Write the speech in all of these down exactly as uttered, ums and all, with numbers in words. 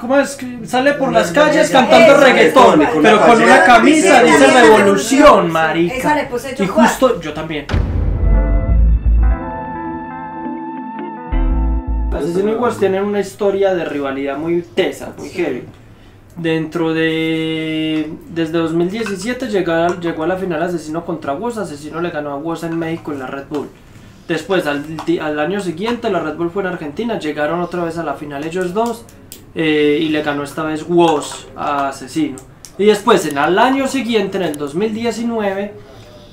¿Cómo es que sale por las calles cantando eso, reggaetón, eso, pero con una camisa dice revolución, marica? Esa le puse yo. Y justo yo también. Asesino y Wos tienen una historia de rivalidad muy tesa, muy heavy. Dentro de... Desde dos mil diecisiete llegó, llegó a la final Asesino contra Wos. Asesino le ganó a Wos en México en la Red Bull. Después, al, al año siguiente, la Red Bull fue en Argentina. Llegaron otra vez a la final ellos dos. Eh, y le ganó esta vez Wos a Asesino. Y después, en el año siguiente, en el dos mil diecinueve,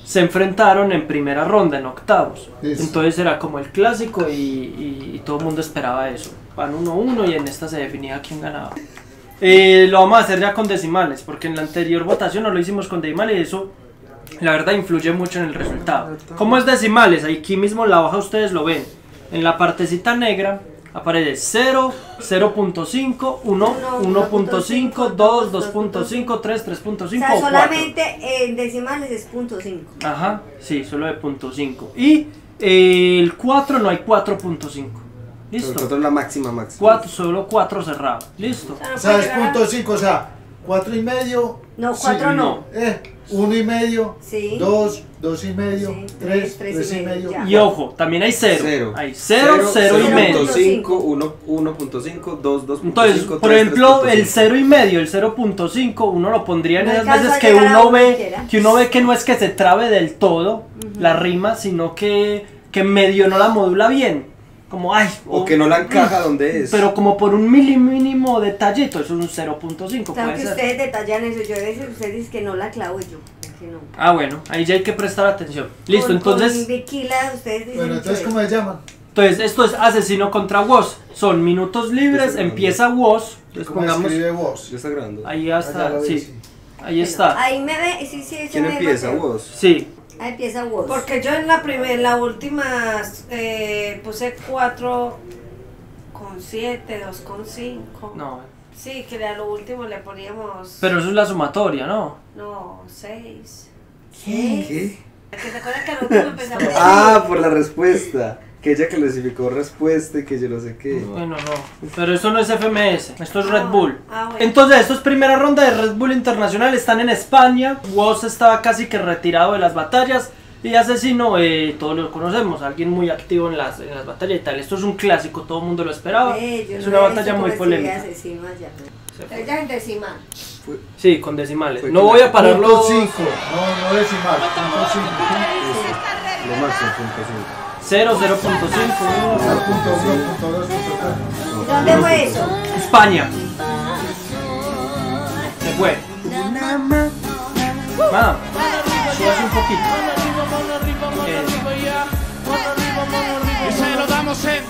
se enfrentaron en primera ronda, en octavos. Eso. Entonces era como el clásico y, y, y todo el mundo esperaba eso. Van uno uno y en esta se definía quién ganaba. Eh, lo vamos a hacer ya con decimales, porque en la anterior votación no lo hicimos con decimales y eso, la verdad, influye mucho en el resultado. ¿Cómo es decimales? Aquí mismo en la hoja ustedes lo ven. En la partecita negra aparece cero, cero punto cinco, uno, uno punto cinco, dos, dos punto cinco, tres, tres punto cinco. O sea, solamente en decimales es punto cinco. Ajá, sí, solo de punto cinco. Y eh, el cuatro no hay cuatro punto cinco. Listo. Nosotros la máxima, máxima. cuatro, solo cuatro cerrado. Listo. O sea, no, o sea, es punto cinco, o sea, cuatro y medio. No, cuatro sí, no. Eh, uno y medio, sí. dos, dos y medio, sí. tres, tres y medio. Y, y ojo, también hay cero. Hay cero, cero y medio. uno punto cinco, dos, dos punto cinco. Entonces, cinco, por tres, ejemplo, tres, el cero y medio, el cero punto cinco, uno lo pondría en no esas veces que uno ve que uno ve que no es que se trabe del todo uh-huh. la rima, sino que, que medio no la modula bien. Como, ay, o, o que no la encaja donde es. Pero como por un mínimo detallito, eso es un cero punto cinco. Claro que ser. Ustedes detallan eso, yo a veces ustedes dicen que no la clavo yo. Que no. Ah, bueno, ahí ya hay que prestar atención. Listo, con, entonces. Con Viquila, ustedes dicen bueno, entonces, ¿cómo se llaman? Entonces, esto es Asesino contra Wos. Son minutos libres, empieza Wos. Entonces, ¿cómo pongamos. Wos? Yo está grande. Ahí está, sí. sí. Ahí bueno, está. Ahí me ve, sí, sí, sí. ¿Quién me empieza? Wos. Sí. Ahí empieza Wos. Porque yo en la primera, la última eh, puse cuatro con siete, dos con cinco. No. Sí, que a lo último le poníamos. Pero eso es la sumatoria, ¿no? No, seis. ¿Qué? ¿Qué? ¿Que te acuerdas que al último empezamos? Ah, por la respuesta. Que ella clasificó respuesta y que yo no sé qué. Bueno, no. Pero eso no es F M S, esto es Red Bull. Ah, bueno. Entonces, esto es primera ronda de Red Bull Internacional. Están en España. Wos estaba casi que retirado de las batallas. Y Asesino, eh, todos lo conocemos. Alguien muy activo en las, en las batallas y tal. Esto es un clásico, todo el mundo lo esperaba. Eh, es una no batalla muy polémica. Ella en decimal. Sí, con decimales. No voy a parar los cinco. No, no decimal. Lo máximo, punto cinco. cero, cero punto cinco, uno, ¿dónde fue eso? España. Se fue. Vamos, subas un poquito. Eh. Y se lo damos en tres,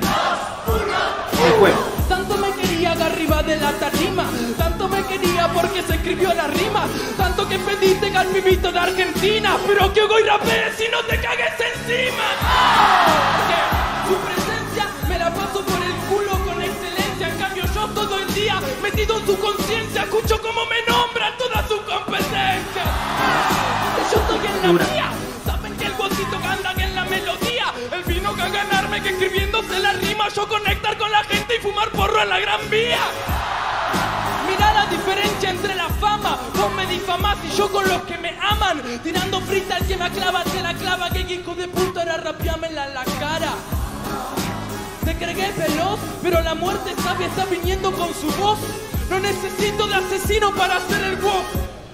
dos, uno. Se fue. Tanto me quería de arriba de la tarima, tanto me quería porque se escribió la rima, tanto que pediste al vivito de Argentina, pero que hoy rapees si no te cagues encima. ¡Oh! Su presencia me la paso por el culo con excelencia, en cambio yo todo el día metido en su conciencia, escucho como me nombran todas sus competencias. Yo estoy en la mía, saben que el Wosito gana en la melodía, el vino que a ganarme que escribiéndose la rima, yo conectar con la gente y fumar porro en la Gran Vía. Mira la diferencia entre la fama, vos me difamás y yo con los que me aman, tirando frita al que me aclava, se la clava, que hijo de puta era rapeámela en la cara. Te cregué veloz, pero la muerte sabia está viniendo con su voz. No necesito de asesino para hacer el Wos.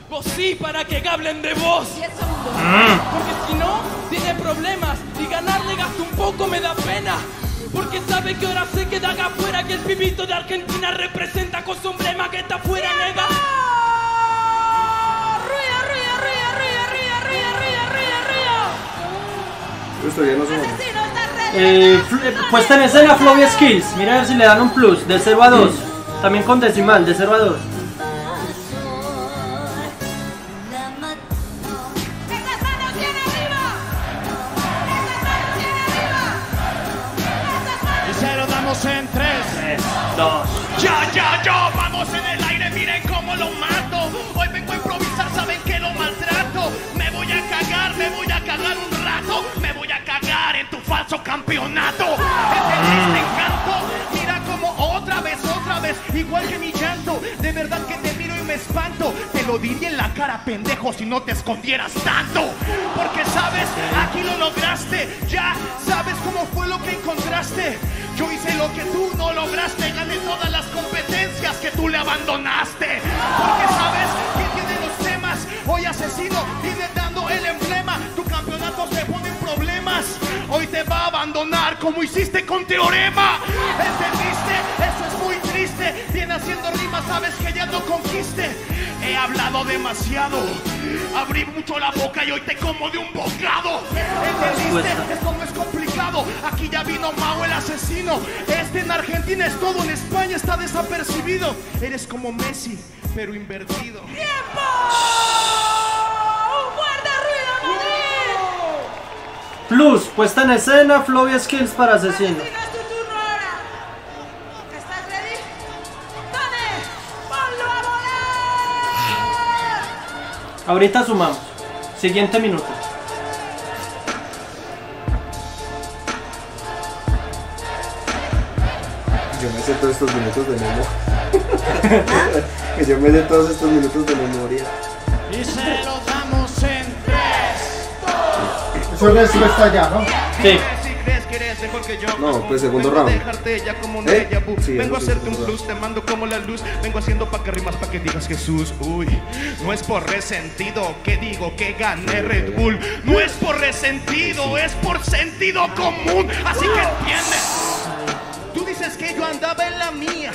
Vos sí, para que hablen de vos. Porque si no, tiene problemas y ganarle gasto un poco me da pena. Porque sabe que ahora se queda acá afuera, que el pibito de Argentina representa con su emblema que está afuera, nega. ¡Ruido, ruido, ruido, ruido, ruido, ruido, ruido, ruido, ruido! Eh, puesta en escena Floppy Skills. Mira a ver si le dan un plus, de cero a dos. Sí. También con decimal, de cero a dos. En tres, dos, ya, ya, ya, vamos en el aire, miren cómo lo mato. Hoy vengo a improvisar, saben que lo maltrato. Me voy a cagar, me voy a cagar un rato. Me voy a cagar en tu falso campeonato. Este chiste encanto, mira como otra vez, otra vez. Y igual que mi llanto. De verdad que te miro y me espanto. Te lo diría en la cara, pendejo, si no te escondieras tanto. Porque sabes, aquí lo lograste. Ya sabes cómo fue lo que encontraste. Yo hice lo que tú no lograste. Gané todas las competencias que tú le abandonaste. Porque sabes quién tiene los temas. Hoy Asesino tiene dando el emblema. Tu campeonato se pone en problemas. Hoy te va a abandonar como hiciste con Teorema. ¿Entendiste? Eso es muy triste. Viene haciendo rimas, sabes que ya no conquiste. He hablado demasiado. Abrí mucho la boca y hoy te como de un bocado. ¿Entendiste? Esto no es complicado. Aquí ya vino Mau el asesino. Este en Argentina es todo, en España está desapercibido. Eres como Messi, pero invertido. ¡Tiempo! ¡Un fuerte ruido, Madrid! Plus, puesta en escena, flow y skills para Asesino. Ahorita sumamos. Siguiente minuto. Yo me sé todos estos minutos de memoria. Yo me sé todos estos minutos de memoria. Y se los damos en tres. Eso es está ya, ¿no? Sí. No, pues segundo round. ¿Eh? Sí, vengo a hacerte un plus, te mando como la luz. Vengo haciendo pa' que rimas, pa' que digas Jesús. Uy, no es por resentido que digo que gané Red Bull. No es por resentido, es por sentido común. Así que entiendes. Tú dices que yo andaba en la mía.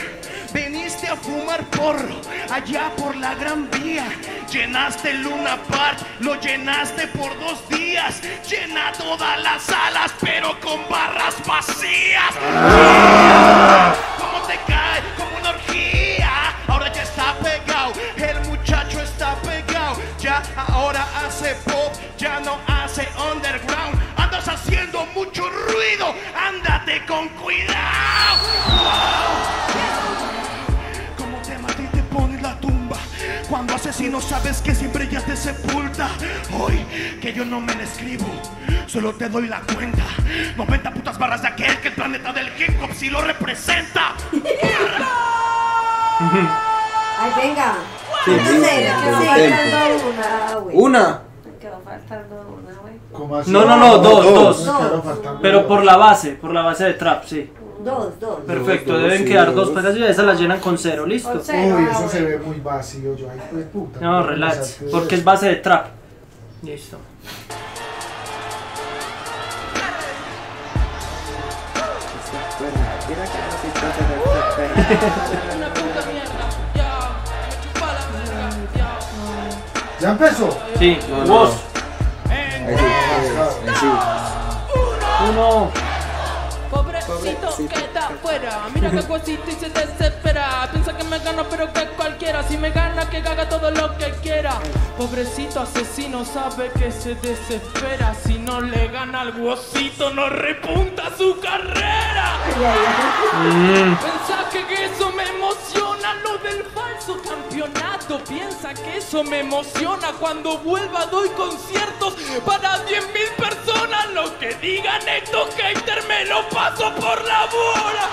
Veniste a fumar porro allá por la Gran Vía. Llenaste el Luna Park, lo llenaste por dos días. Llena todas las salas, pero con barras vacías. ¡Ah! ¿Cómo te cae? Como una orgía. Ahora ya está pegado, el muchacho está pegado. Ya ahora hace pop, ya no hace underground. Andas haciendo mucho ruido, ándate con cuidado. ¡Wow! Cuando asesino sabes que siempre ya te sepulta. Hoy que yo no me la escribo, solo te doy la cuenta. noventa putas barras de aquel que el planeta del hip hop sí lo representa. Ay, venga. Sí, sí, sí, sí. Una. una. No, no, no, dos, dos. dos. Pero por la base, por la base de trap, sí. Dos, dos. Perfecto, dos, deben dos, quedar sí, dos, dos pedazos y esas las llenan con cero, listo. Uy, eso se ve muy vacío, yo ahí pues puta. No, relax, porque es base de trap. Listo. ¿Ya empezó? Sí, no, no, Wos. No. Ahí sí, ahí sí. Uno. Pobrecito que está afuera, mira que cosito y se desespera. Piensa que me gana pero que cualquiera. Si me gana que haga todo lo que quiera. Pobrecito asesino sabe que se desespera. Si no le gana al Wosito no repunta su carrera. mm. Piensa que eso me emociona, lo del falso campeonato. Piensa que eso me emociona. Cuando vuelva doy conciertos para diez mil personas. Lo que digan estos haters me lo pasan. ¡Paso por la bola!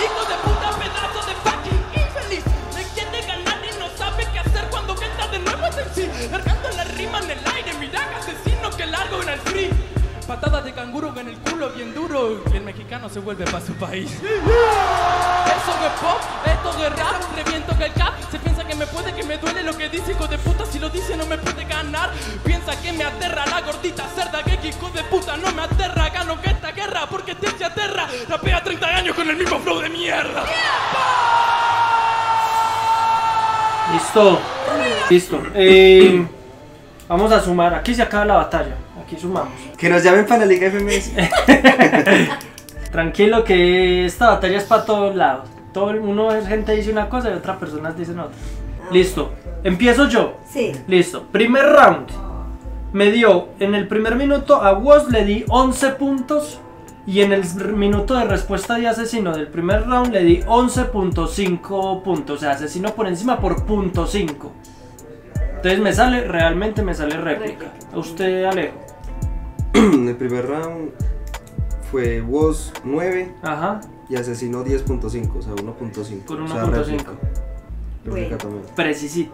¡Hijo de puta, pedazo de fucking infeliz! No entiende ganar y no sabe qué hacer cuando canta de nuevo es en sí. Errando la rima en el aire, mirá asesino que largo en el free. Patada de canguro en el culo bien duro. Y el mexicano se vuelve para su país. Eso de pop, esto de rap, reviento que el cap. Se piensa que me puede, que me duele lo que dice, hijo de puta. Si lo dice no me puede ganar. Piensa que me aterra la gordita cerda. Que hijo de puta no me aterra. Gano que esta guerra porque te se aterra. Rapea treinta años con el mismo flow de mierda. Listo. Listo. Eh, vamos a sumar. Aquí se acaba la batalla. Aquí sumamos. Que nos llamen para la Liga F M S. Tranquilo que esta batalla es para todos lados. Todo el mundo, gente dice una cosa y otras personas dicen otra. Listo. ¿Empiezo yo? Sí. Listo. Primer round. Me dio en el primer minuto a Wos, le di once puntos. Y en el minuto de respuesta de Asesino del primer round le di once punto cinco puntos. O sea, Asesino por encima por punto cinco. Entonces me sale, realmente me sale réplica. A usted, Alejo. El primer round fue Wos nueve. Ajá. y Asesino diez punto cinco, o sea, uno punto cinco. Con uno punto cinco. Bueno, precisito.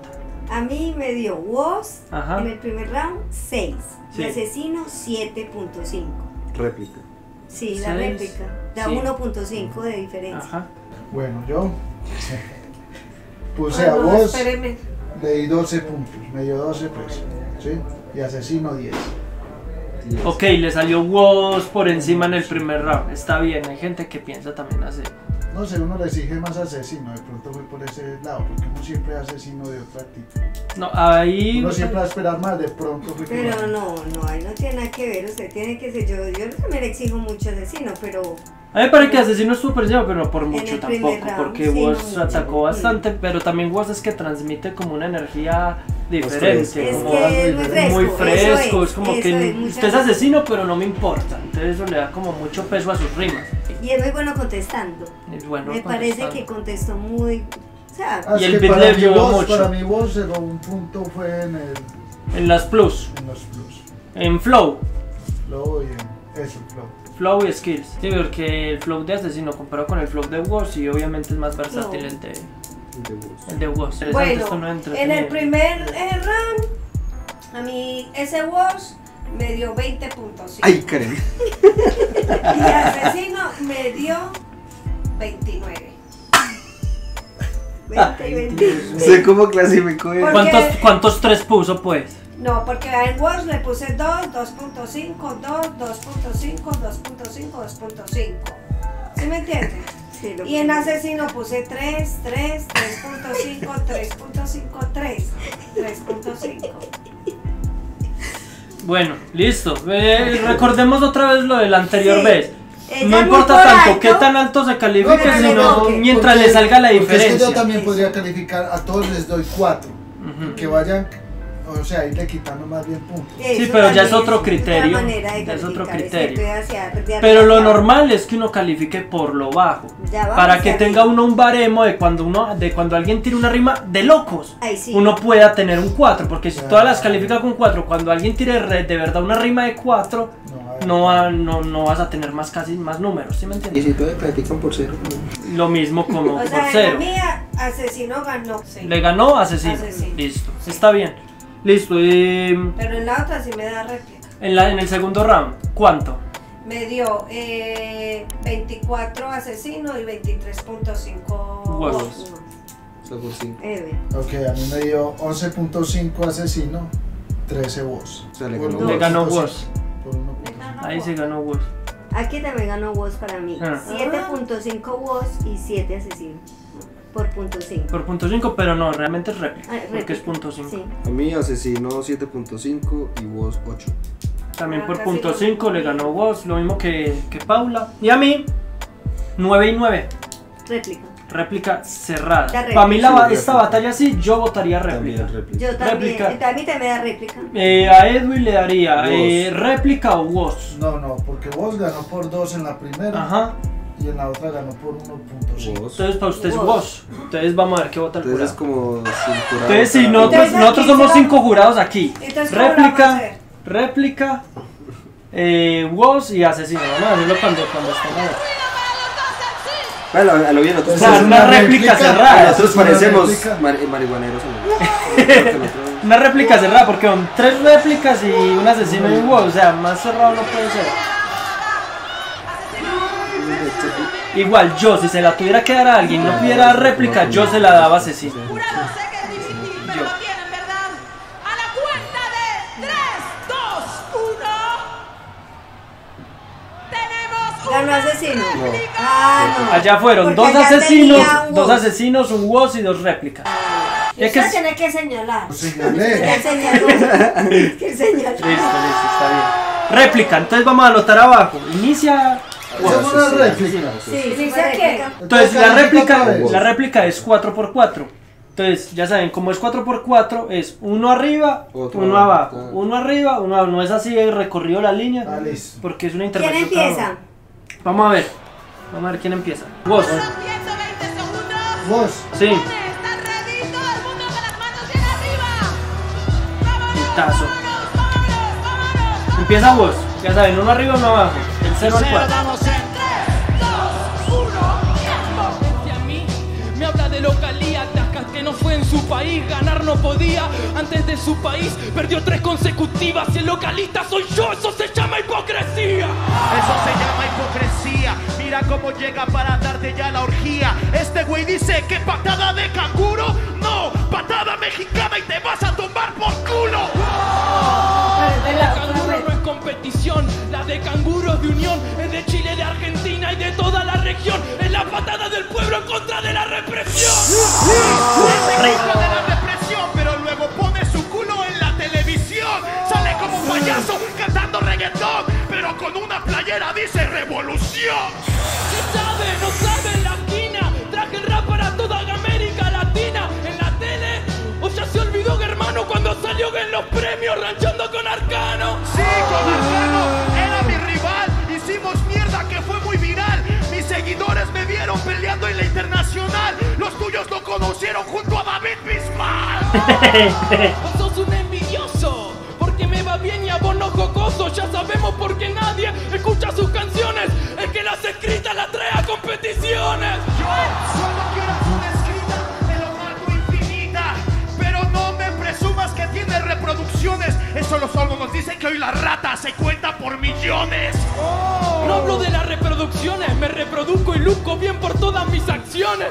A mí me dio Wos en el primer round seis, sí. Y Asesino siete punto cinco. Réplica. Sí, la seis. Réplica. Da sí. uno punto cinco de diferencia. Ajá. Bueno, yo puse, bueno, a Wos, espéreme, le di doce puntos, me dio doce pues, ¿sí? Y Asesino diez. Ok, le salió Wos por encima en el primer round. Está bien, hay gente que piensa también hacer. No sé, uno le exige más a Asesino, de pronto fue por ese lado, porque uno siempre es Asesino de otra actitud. No, ahí... Uno siempre va a esperar más, de pronto fue. Pero que... no, no, ahí no tiene nada que ver, usted tiene que ser, yo, yo también le exijo mucho a Asesino, pero... A mí me parece que Asesino estuvo por encima, pero no por mucho tampoco, round, porque sí, Wos no atacó mucho, bastante, sí. Pero también Wos es que transmite como una energía diferente, es que como es muy fresco, muy fresco es, es como que es, usted es Asesino, pero no me importa, entonces eso le da como mucho peso a sus rimas. Y es muy bueno contestando, bueno me contestando. Parece que contestó muy... O sea, ah, y el beat le ayudó mucho. Para mi Wos en un punto fue en el... En las plus. En los plus. En flow. Flow y en... eso, flow. Flow y skills. Sí, porque el flow de Asesino comparado con el flow de Wos y obviamente es más versátil no. el de... El de Wos. El de Wos. Bueno, no en el primer round, a mí ese Wos me dio veinte punto cinco. ¡Ay, Karen! Y Asesino me dio veintinueve. veinte y veintinueve. Sé cómo clasificó él. ¿Cuántos, ¿Cuántos tres puso, pues? No, porque en Wos le puse dos, dos punto cinco, dos, dos punto cinco, dos punto cinco, dos punto cinco. ¿Sí me entiendes? Sí, y en Asesino puse tres, tres, tres punto cinco, tres punto cinco, tres, tres punto cinco. Bueno, listo. Eh, recordemos otra vez lo de la anterior sí. vez. No importa tanto alto, qué tan alto se califique, no, sino no, okay. mientras porque, le salga la diferencia. Es que yo también podría calificar, a todos les doy cuatro. Uh-huh. Que vayan, o sea, irle quitando más bien puntos. Sí, eso pero ya es otro criterio. Ya es otro criterio. Pero lo normal es que uno califique por lo bajo. Para que tenga uno un baremo de cuando uno, de cuando alguien tira una rima de locos, ay, sí. uno pueda tener un cuatro. Porque si ya. todas las califica con cuatro, cuando alguien tire de verdad una rima de cuatro, no, no, no vas a tener más casi más números, ¿sí me entiendes? Y si todos practican por cero. Lo mismo como o por sea, cero. La mía, Asesino ganó. Sí. Le ganó Asesino. Asesino. Listo. Sí. Está bien. Listo. Y... Pero en la otra sí me da réplica. En, la, en el segundo round, ¿cuánto? Me dio eh, veinticuatro Asesino y veintitrés punto cinco Wos. Ok, a mí me dio once punto cinco Asesino, trece Wos. O sea, le ganó Wos. Le ganó Wos. Ahí se ganó Wos. Aquí también ganó Wos para mí. Ah. siete punto cinco Wos y siete Asesino. Por punto cinco. Por punto cinco, pero no, realmente es réplica. Ah, porque es punto cinco. Sí. A mí Asesino siete punto cinco y Wos ocho. También ah, por punto cinco le ganó Wos, lo mismo que, que Paula. Y a mí, nueve y nueve. Réplica. Réplica cerrada. Para mí la, sí, esta réplica. batalla sí, yo votaría réplica. También réplica. Yo también, réplica. A mí también me da réplica. Eh, a Edwin le daría eh, réplica o Wos. No, no, porque Wos ganó por dos en la primera. Ajá. Y en la otra ganó por uno punto cinco. Entonces para ustedes Wos. Wos. Entonces vamos a ver qué vota el jurado. Entonces como Entonces si nosotros, entonces, nosotros somos cinco jurados aquí. Entonces, réplica, réplica, eh, Wos y Asesino. Vamos a hacerlo cuando, cuando estemos. Bueno, a lo bien, nosotros. Claro, una, una réplica, réplica cerrada. Nosotros parecemos mar, marihuaneros. ¿No? Una réplica cerrada, porque con tres réplicas y un Asesino y un Wos. O sea, más cerrado no puede ser. Igual yo, si se la tuviera que dar a alguien, no pidiera réplica, yo se la daba a Asesino. Jurado, sé que es difícil, pero lo tienen, ¿verdad? A la cuenta de tres, dos, uno. Tenemos un... Ganó Asesino. No. Ah, no. Allá fueron dos asesinos, dos asesinos, un Wos y dos réplicas. Es que tiene que señalar. Señalé. Que señalar. Listo, listo, está bien. Réplica, entonces vamos a anotar abajo. Inicia... Bueno, réplica. Sí, sí, entonces la réplica, la réplica es cuatro por cuatro. Entonces ya saben, como es cuatro por cuatro es uno arriba, uno abajo, uno arriba, uno abajo. No es así el recorrido de la línea, porque es una intervención. ¿Quién empieza? Vamos a ver, vamos a ver quién empieza. Wos. Wos. Sí. Pitazo. Empieza Wos. Ya saben, uno arriba, uno abajo. Cero al cuatro. país, ganar no podía. Antes de su país perdió tres consecutivas y el localista soy yo, eso se llama hipocresía. Eso se llama hipocresía. Mira cómo llega para darte ya la orgía. Este güey dice que patada de canguro, no, patada mexicana y te vas a tumbar por culo. La de canguro no es competición, la de canguro es de unión, es de Chile, de Argentina y de toda la región. Es la patada del pueblo en contra de la represión. Es en contra de la represión, pero luego pone su culo en la televisión. Sale como un payaso cantando reggaetón, pero con una playera dice revolución. ¿Qué sabe? No sabe en la esquina. Traje el rap para toda América Latina. En la tele, o ya se olvidó que hermano cuando salió en los premios ranchando con Arcano. Sí, con Arcano, era mi rival. Hicimos mierda que fue muy viral. Mis seguidores me vieron peleando en la internacional. Los tuyos lo conocieron junto a David Bisbal. Vos sos un envidioso, porque me va bien y a vos no jocoso. Ya sabemos por qué nadie escucha sus canciones. Es que las escritas las trae a competiciones. Yo solo quiero una escrita de lo mato infinita. Pero no me presumas que tiene reproducciones. Eso los órganos dicen que hoy la rata se cuenta por millones. Oh. No hablo de las reproducciones. Me reproduzco y luzco bien por todas mis acciones.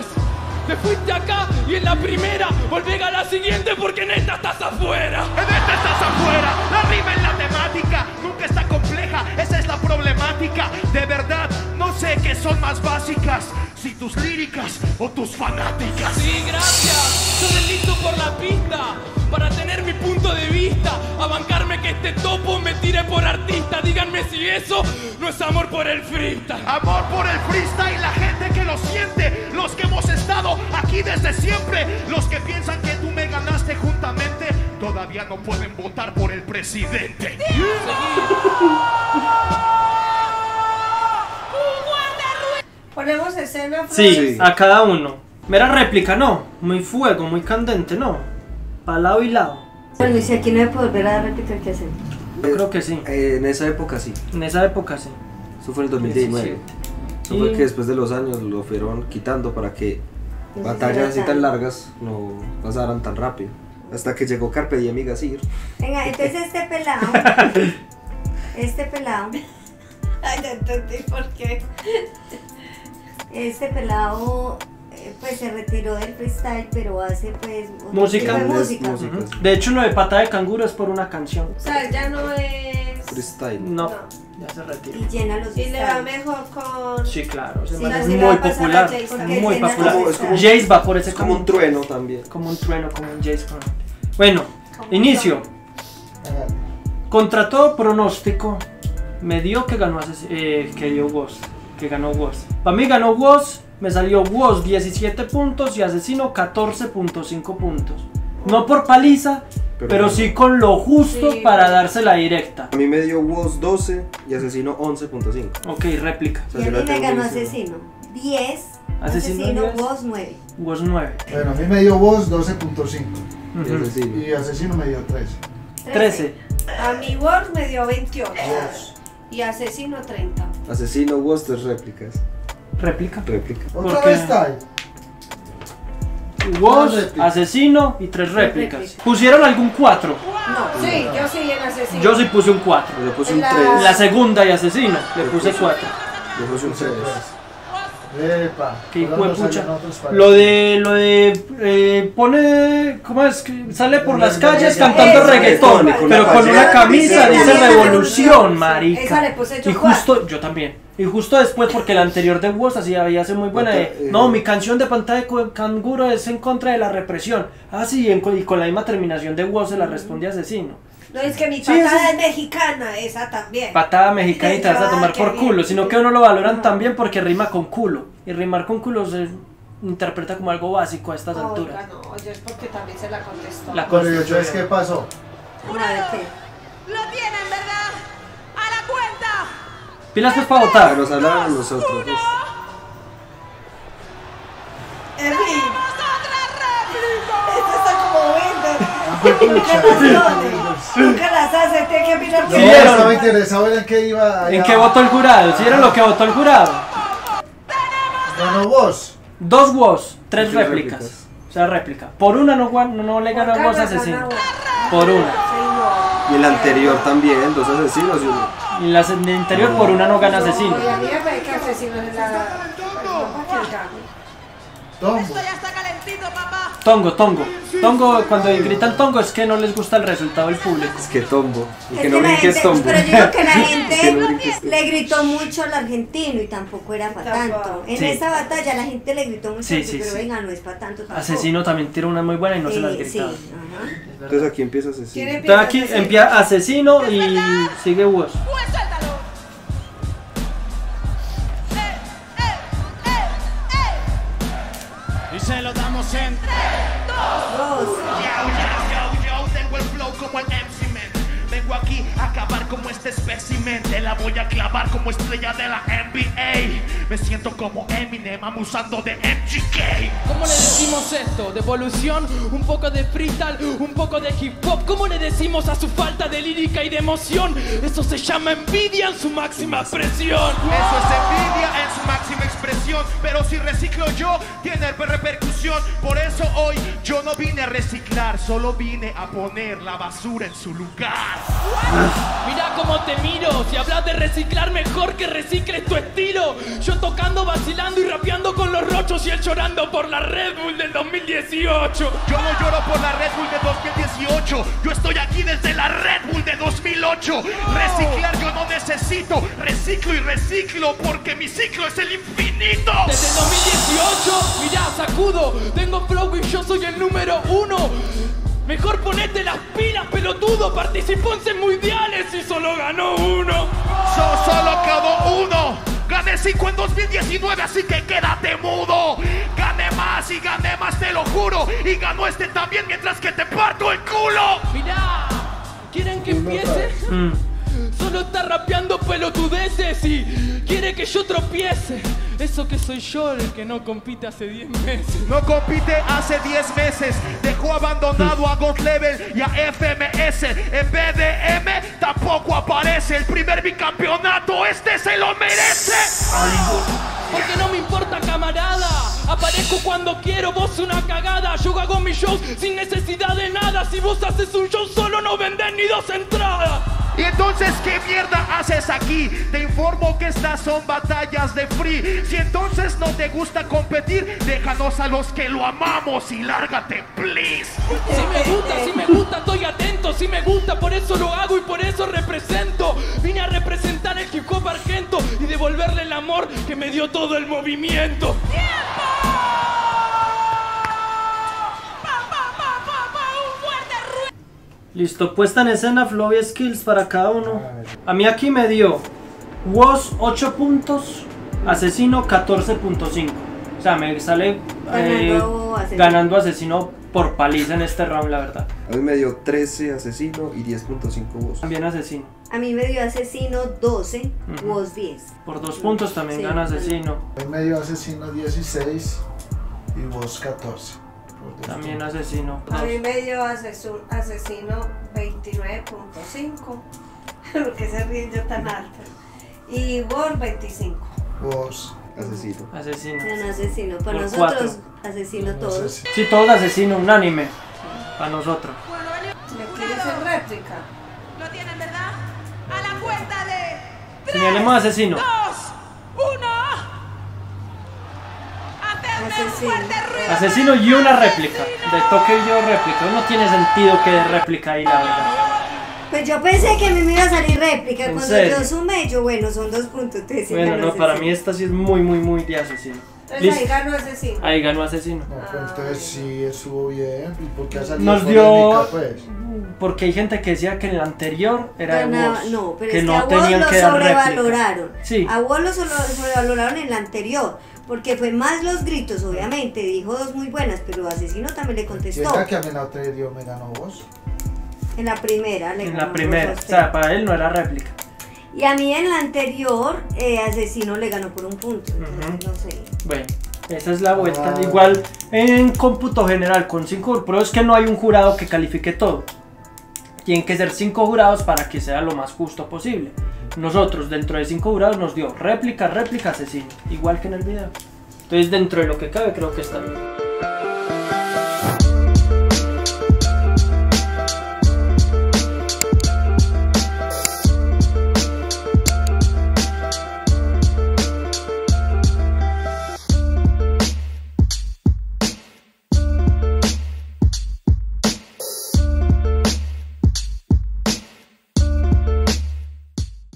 Te fuiste acá y en la primera volvé a la siguiente porque en esta estás afuera. En esta estás afuera. La rima en la temática nunca está compleja. Esa es la problemática. De verdad, no sé qué son más básicas, si tus líricas o tus fanáticas. Sí, gracias. Yo deslizo por la pista para tener mi punto de vista, a bancarme que este topo me tire por artista. Díganme si eso no es amor por el freestyle. Amor por el freestyle, la gente que lo siente, los que hemos estado aquí desde siempre, los que piensan que tú me ganaste juntamente, todavía no pueden votar por el presidente. Ponemos escena. Sí, a cada uno. Mera réplica, no. Muy fuego, muy candente, no. Para lado y lado. Bueno, y si aquí no hay poder ver la réplica, ¿qué hacemos? Yo creo que sí. Eh, en esa época sí. En esa época sí. Eso fue en el dos mil diecinueve. Eso y... fue que después de los años lo fueron quitando para que no batallas así tan largas no pasaran tan rápido. Hasta que llegó Carpe y amiga Sir. Venga, entonces este pelado. este pelado. Ay, no entendí por qué. Este pelado. Pues se retiró del freestyle, pero hace pues música. música. De hecho, lo de patada de canguro es por una canción. O sea, ya no es freestyle. No, no. Ya se retiró. Y llena los. Y freestyle. Le va mejor con. Sí, claro. Sí, no, es, si muy popular, Jace, es muy popular. Es muy popular. Jace va por ese. Es como un trueno también. Como un trueno, como un Jace. Con... Bueno, como inicio. Contra todo pronóstico, me dio que ganó eh, que dio Wos, que ganó Wos. Para mí ganó Wos. Me salió Wos diecisiete puntos y Asesino catorce punto cinco puntos. No por paliza, pero, pero sí con lo justo sí, para darse la directa. A mí me dio Wos doce y Asesino once punto cinco. Ok, réplica. O sea, y a mí me ganó Asesino diez, Asesino, asesino diez. Wos nueve. Wos nueve. Bueno, a mí me dio Wos doce punto cinco. Uh -huh. Y, y Asesino me dio trece. trece. A mí Wos me dio veintiocho. Wos. Y Asesino treinta. Asesino, Wos, tres réplicas. Réplica. Réplica. ¿Otra vez está ahí? Wos, Asesino y tres réplicas. Réplica. ¿Pusieron algún cuatro? Wow. No. Sí, no. Yo sí en Asesino. Yo sí puse un cuatro. Yo puse un tres. La segunda y Asesino. Le puse cuatro. Yo puse un tres. Epa. Qué hijo de pucha. Lo de, lo de, eh, pone, ¿cómo es? Sale por las calles cantando reggaetón, pero con una camisa dice revolución, marica. Y justo, yo también. Y justo después, porque el anterior de Wos así había sido muy buena de, no, mi canción de pantalla de canguro es en contra de la represión. Ah, sí, en, y con la misma terminación de Wos se la responde Asesino. No, es que mi patada sí, es, es mexicana, esa también. Patada mexicana y te vas a tomar por bien. Culo, sino que uno lo valoran no. También porque rima con culo. Y rimar con culo se interpreta como algo básico a estas oh, alturas. Oiga, no, yo es porque también se la contestó. La cosa yo, yo es que pasó. Una de qué. Lo tienen, ¿verdad? A la cuenta. Pilas pues para votar. Pero nos hablaron a nosotros. En fin. Esto está como vende. Nunca las hace, tiene que mirar. Sí, estaba interesado en qué iba. ¿En qué votó el jurado? Si era lo que votó el jurado. Ganó Wos. Dos Wos, tres réplicas. O sea, réplica. Por una no, no, no le ganó a Wos Asesino. Por una. Y el anterior también, dos asesinos. Y el anterior por una no gana Asesino. Tongo. Tongo, tongo. Tongo, cuando gritan tongo es que no les gusta el resultado del público. Es que tombo. Y que no brinques tombo. Pero yo digo que la gente le gritó mucho al argentino y tampoco era para tanto. En esa batalla la gente le gritó mucho, pero venga, no es para tanto tampoco. Asesino también tiró una muy buena y no se las gritaba. Entonces aquí empieza Asesino. Entonces aquí empieza Asesino y sigue Wos. Se lo damos en tres, dos, uno. Yo, yo, tengo el flow como el M C Man. Vengo aquí a acabar como este espécimen. Te la voy a clavar como estrella de la N B A. Me siento como Eminem abusando de M G K. ¿Cómo le decimos esto? ¿Devolución? ¿Un poco de freestyle? ¿Un poco de hip hop? ¿Cómo le decimos a su falta de lírica y de emoción? Eso se llama envidia en su máxima expresión. Eso es envidia en su máxima expresión. Pero si reciclo yo, tiene repercusión. Por eso hoy yo no vine a reciclar, solo vine a poner la basura en su lugar. Mira cómo te miro, si hablas de reciclar mejor que recicles tu estilo. Yo tocando, vacilando y rapeando con los rochos y él llorando por la Red Bull del dos mil dieciocho. Yo no lloro por la Red Bull de dos mil dieciocho, yo estoy aquí desde la Red Bull de dos mil ocho. Reciclar yo no necesito, reciclo y reciclo porque mi ciclo es el infinito. Desde el dos mil dieciocho, mira, sacudo, tengo flow y yo soy el número uno. Mejor ponete las pilas, pelotudo. Participó en mundiales y solo ganó uno. Yo solo quedó uno. Gané cinco en dos mil diecinueve, así que quédate mudo. Gané más y gané más, te lo juro. Y ganó este también mientras que te parto el culo. Mirá, ¿quieren que empiece? Mm. Solo está rapeando pelotudeces y quiere que yo tropiece. Eso que soy yo, el que no compite hace diez meses. No compite hace diez meses. Dejó abandonado a Gold Level y a F M S. En B D M tampoco aparece. El primer bicampeonato, este se lo merece. Porque no me importa, camarada. Aparezco cuando quiero, Wos una cagada. Yo hago mis shows sin necesidad de nada. Si Wos haces un show solo, no vendes ni dos entradas. Y entonces, ¿qué mierda haces aquí? Te informo que estas son batallas de free. Si entonces no te gusta competir, déjanos a los que lo amamos y lárgate, please. Si me gusta, si me gusta, estoy atento. Si me gusta, por eso lo hago y por eso represento. Vine a representar el hip hop argento y devolverle el amor que me dio todo el movimiento. ¡Tiempo! Listo, puesta en escena, flow y skills para cada uno. A mí aquí me dio Wos ocho puntos, Asesino catorce punto cinco. O sea, me sale eh, ganando Asesino por paliza en este round, la verdad. A mí me dio trece Asesino y diez punto cinco Wos. También Asesino. A mí me dio Asesino doce, uh-huh. Wos diez. Por dos puntos también sí, gana Asesino. A mí me dio Asesino dieciséis y Wos catorce. También Asesino. A mí me dio Asesino veintinueve punto cinco. ¿Por qué se ríen yo tan alto? Y Wos veinticinco. Wos Asesino. Asesino. No, Asesino. Para nosotros, Asesino todos. Sí, todos Asesino, unánime. Para nosotros. ¿Me quieres en réplica? ¿Lo tienen, verdad? A la cuenta de tres. Señalemos Asesino. Asesino. Asesino y una réplica. De toque y yo réplica. No tiene sentido que réplica ahí, la verdad. Pues yo pensé que a mí me iba a salir réplica. Cuando serio? Yo sumé, yo bueno, son dos puntos. Bueno, no, para mí esta sí es muy, muy, muy de Asesino. Entonces ¿listo? Ahí ganó Asesino. Ahí ganó Asesino. No, pues entonces sí estuvo bien. ¿Y por qué ha salido nos dio? Pues? Porque hay gente que decía que en el anterior era de Wos. No, pero que es que no a Wos tenían lo que dar sobrevaloraron. Sí. A Wos lo sobrevaloraron en el anterior. Porque fue más los gritos, obviamente. Dijo dos muy buenas, pero Asesino también le contestó. ¿Será que a mí la otra dio me ganó Wos? En la primera le ganó En la primera, o sea, para él no era réplica. Y a mí en la anterior, eh, Asesino le ganó por un punto. Entonces, uh-huh. No sé. Bueno, esa es la vuelta. Ah. Igual en cómputo general con cinco, pero es que no hay un jurado que califique todo. Tienen que ser cinco jurados para que sea lo más justo posible. Nosotros dentro de cinco jurados nos dio réplica, réplica, Asesino, igual que en el video. Entonces dentro de lo que cabe creo que está bien.